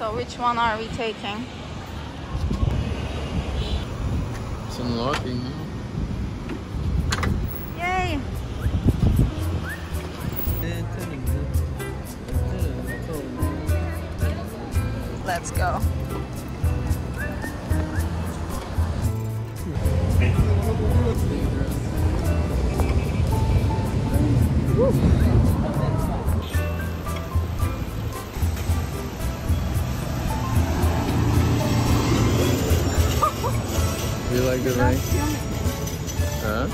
So which one are we taking? It's unlocking. Yay! Let's go. You like the rain? Huh?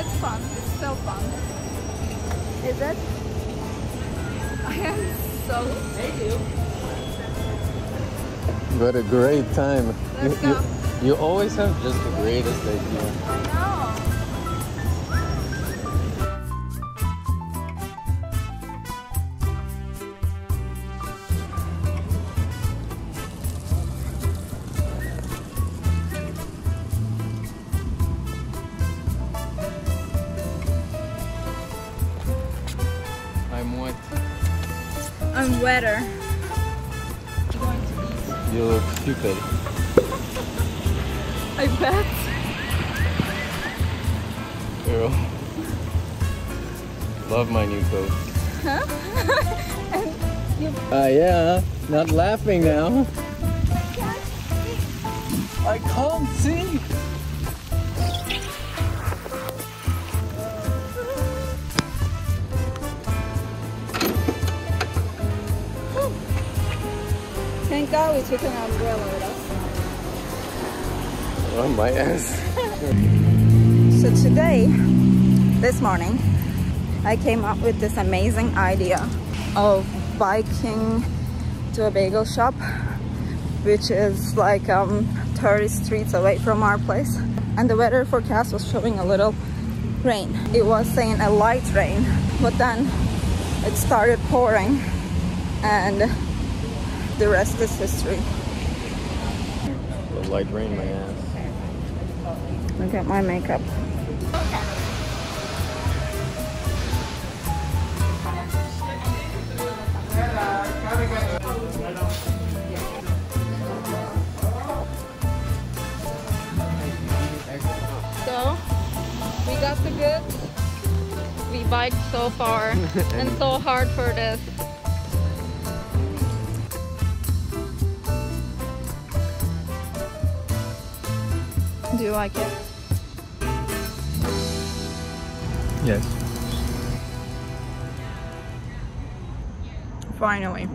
It's fun. It's so fun. Is it? I am so sick. What a great time. Let's go. You always have just the greatest idea. I know. I'm wetter. You look stupid. I bet. Girl. Love my new coat. Huh? Yeah, not laughing now. I can't see. Thank God we took an umbrella with us. Oh my ass. So today, this morning, I came up with this amazing idea of biking to a bagel shop, which is like 30 streets away from our place. And the weather forecast was showing a little rain. It was saying a light rain, but then it started pouring and the rest is history. The light rain, my ass. Look at my makeup. So, we got the goods. We biked so far and so hard for this. Do you like it? Yes. Finally.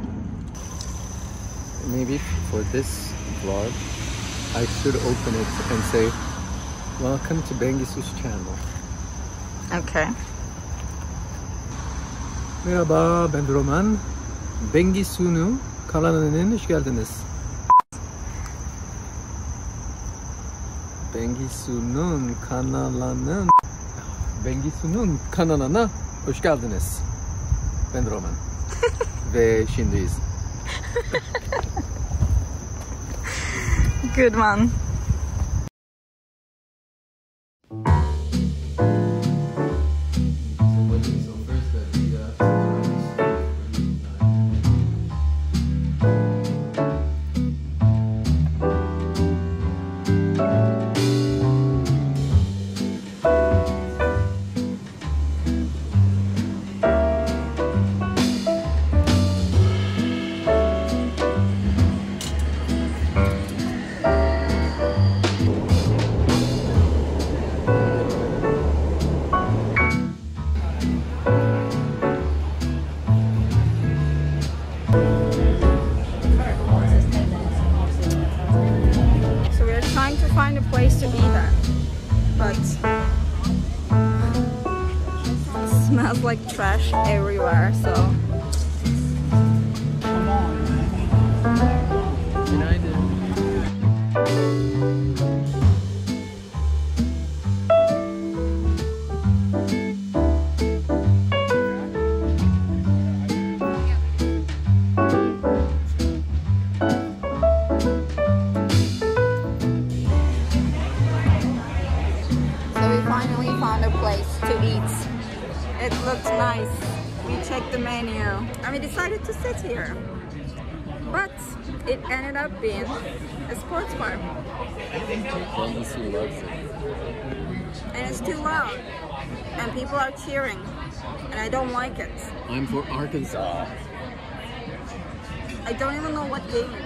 Maybe for this vlog, I should open it and say, welcome to Bengisu's channel. Okay. Merhaba, ben Roman. Bengisu'nun kanalına hoş geldiniz. Bengisu'nun kanalına hoş geldiniz. Ben Roman. Ve şimdiyiz. Good one. Smells like trash everywhere, so come on. United. Found a place to eat. It looked nice. We checked the menu and we decided to sit here. But it ended up being a sports bar. And it's too loud. And people are cheering. And I don't like it. I'm for Arkansas. I don't even know what game it is.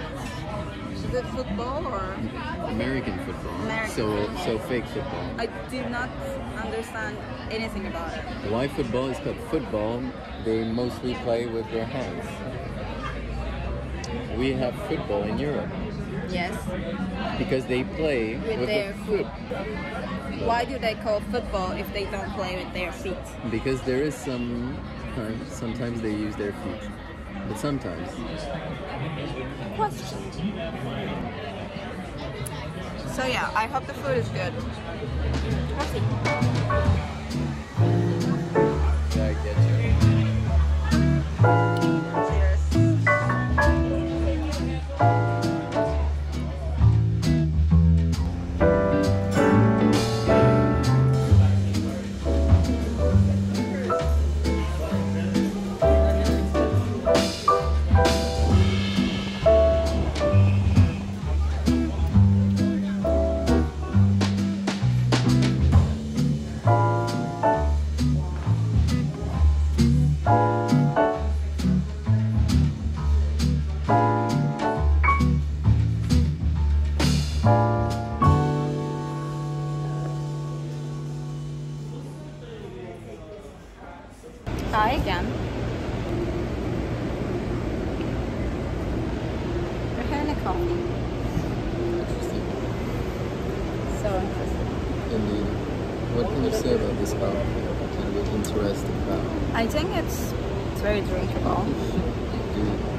Is it football or? American football. American football. So fake football. I do not understand anything about it. Why football is called football? They mostly play with their hands. We have football in Europe. Yes. Because they play with their foot. Why do they call football if they don't play with their feet? Because there is sometimes they use their feet. But sometimes. Question. So yeah, I hope the food is good. I get you.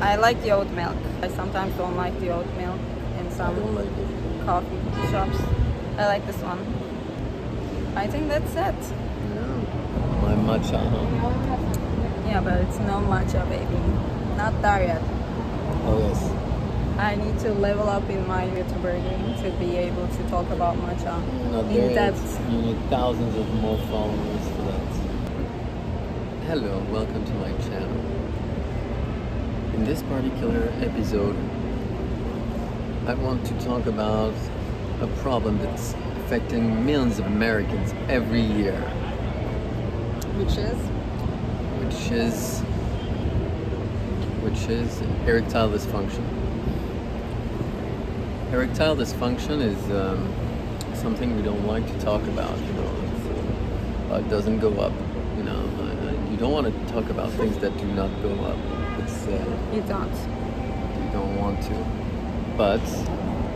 I like the oat milk. I sometimes don't like the oat milk in some coffee shops. I like this one. I think that's it. Yeah. My matcha. Yeah, but it's no matcha, baby. Not there yet. Oh yes. I need to level up in my YouTuber game to be able to talk about matcha. Not there yet. You need thousands of more followers for that. Hello, welcome to my channel. In this particular episode, I want to talk about a problem that's affecting millions of Americans every year. Which is erectile dysfunction. Erectile dysfunction is something we don't like to talk about. You know, it doesn't go up. You know, you don't want to talk about things that do not go up. You don't want to, but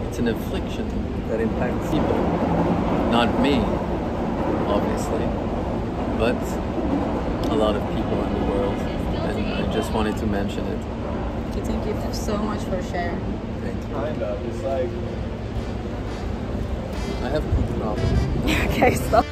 it's an affliction that impacts people. Not me, obviously, but a lot of people in the world, and I just wanted to mention it. Thank you so much for sharing. Thank you. I have a problem. Okay, stop.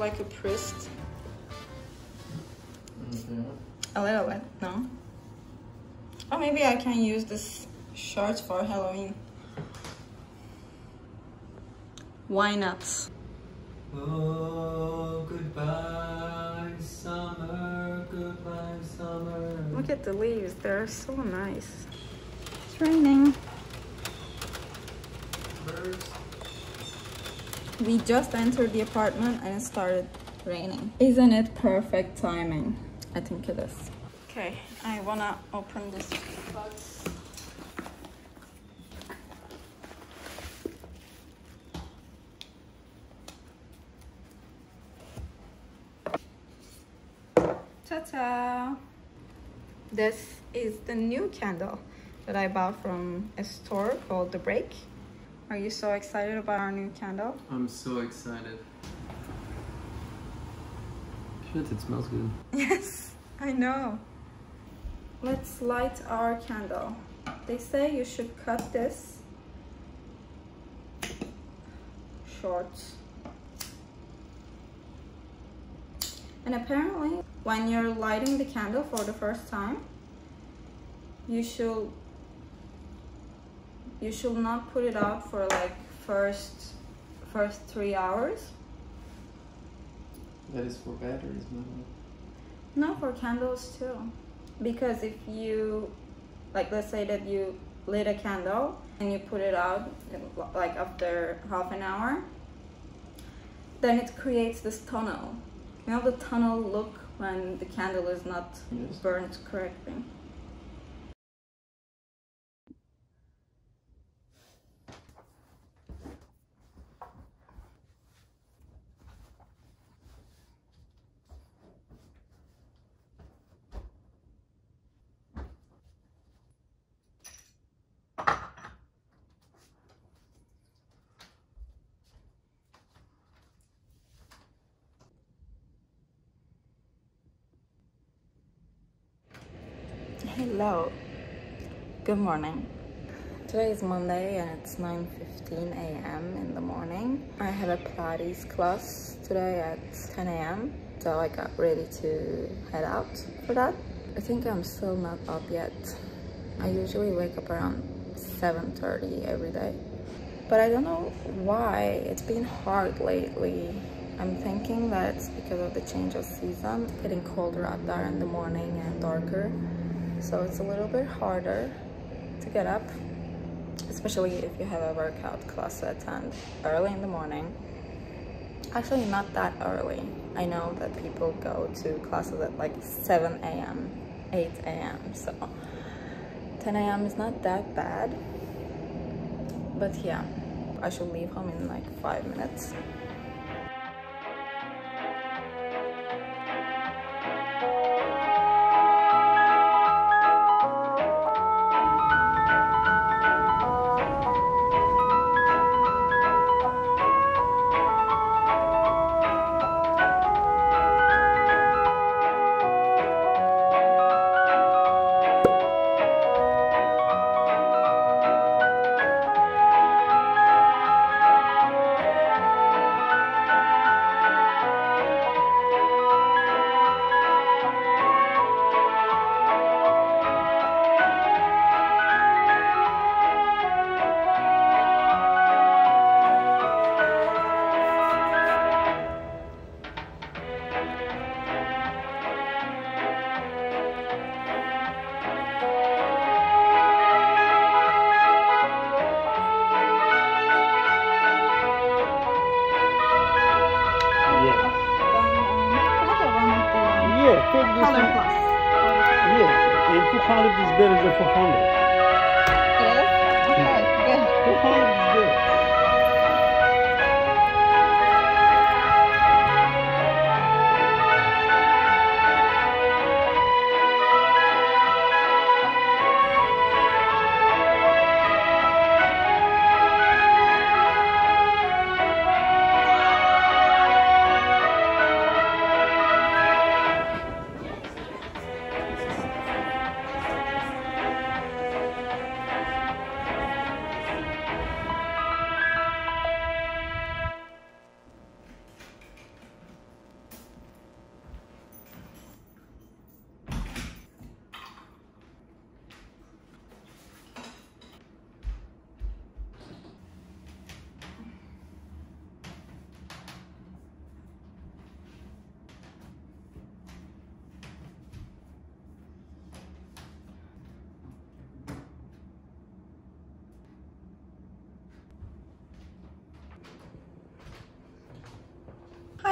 Like a priest. Mm-hmm. A little bit, no? Oh, maybe I can use this shirt for Halloween. Why not? Oh, goodbye, summer. Look at the leaves, they're so nice. It's raining. Birds. We just entered the apartment and it started raining. Isn't it perfect timing? I think it is. Okay, I wanna open this box. Ta-ta! This is the new candle that I bought from a store called The Break. Are you so excited about our new candle? I'm so excited. Shit, it smells good. Yes, I know. Let's light our candle. They say you should cut this short. And apparently, when you're lighting the candle for the first time, you should not put it out for like first 3 hours. That is for batteries, no, for candles too. Because if you, like, let's say that you lit a candle and you put it out like after half an hour, then it creates this tunnel. You know the tunnel look when the candle is not burnt correctly. Hello, good morning. Today is Monday and it's 9:15 a.m. in the morning. I had a Pilates class today at 10 a.m. so I got ready to head out for that. I think I'm still not up yet. I usually wake up around 7:30 every day, but I don't know why it's been hard lately. I'm thinking that it's because of the change of season. It's getting colder out there in the morning and darker. So it's a little bit harder to get up, especially if you have a workout class to attend early in the morning. Actually, not that early. I know that people go to classes at like 7 a.m., 8 a.m., so 10 a.m. is not that bad. But yeah, I should leave home in like 5 minutes.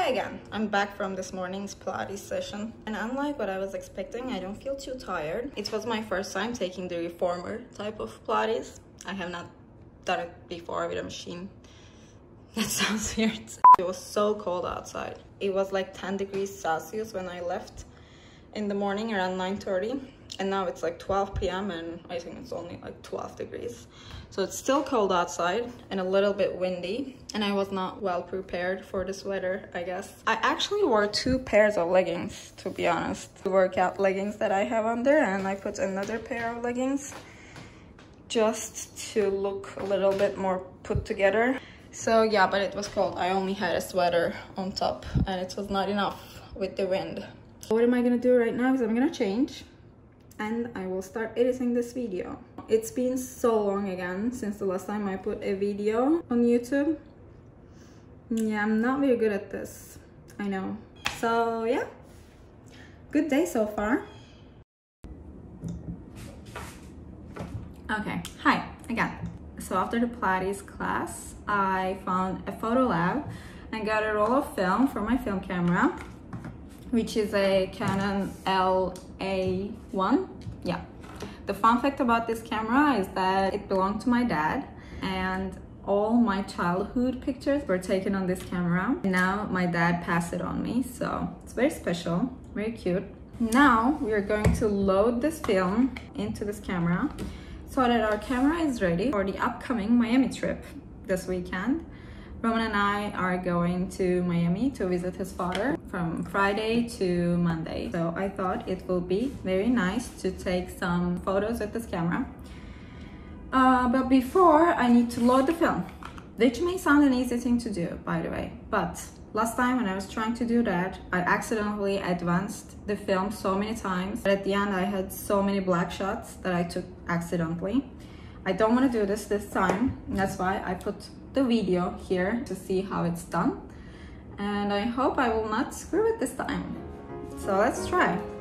Hi again, I'm back from this morning's Pilates session, and unlike what I was expecting, I don't feel too tired. It was my first time taking the reformer type of Pilates. I have not done it before with a machine. That sounds weird. It was so cold outside. It was like 10 degrees Celsius when I left in the morning around 9:30, and now it's like 12 p.m. and I think it's only like 12 degrees. So it's still cold outside and a little bit windy, and I was not well prepared for this weather, I guess. I actually wore two pairs of leggings, to be honest. The workout leggings that I have on there, and I put another pair of leggings just to look a little bit more put together. So yeah, but it was cold. I only had a sweater on top and it was not enough with the wind. What am I gonna do right now is I'm gonna change and I will start editing this video. It's been so long again since the last time I put a video on YouTube. Yeah, I'm not very good at this, I know. So yeah, good day so far. Okay, hi again. So after the Pilates class, I found a photo lab and got a roll of film for my film camera, which is a Canon LA1. Yeah. The fun fact about this camera is that it belonged to my dad, and all my childhood pictures were taken on this camera. Now my dad passed it on me, so it's very special, very cute. Now we are going to load this film into this camera so that our camera is ready for the upcoming Miami trip this weekend. Roman and I are going to Miami to visit his father from Friday to Monday. So I thought it will be very nice to take some photos with this camera. But before, I need to load the film, which may sound an easy thing to do, by the way. But last time when I was trying to do that, I accidentally advanced the film so many times. But at the end, I had so many black shots that I took accidentally. I don't want to do this time. That's why I put the video here to see how it's done, and I hope I will not screw it this time. So let's try.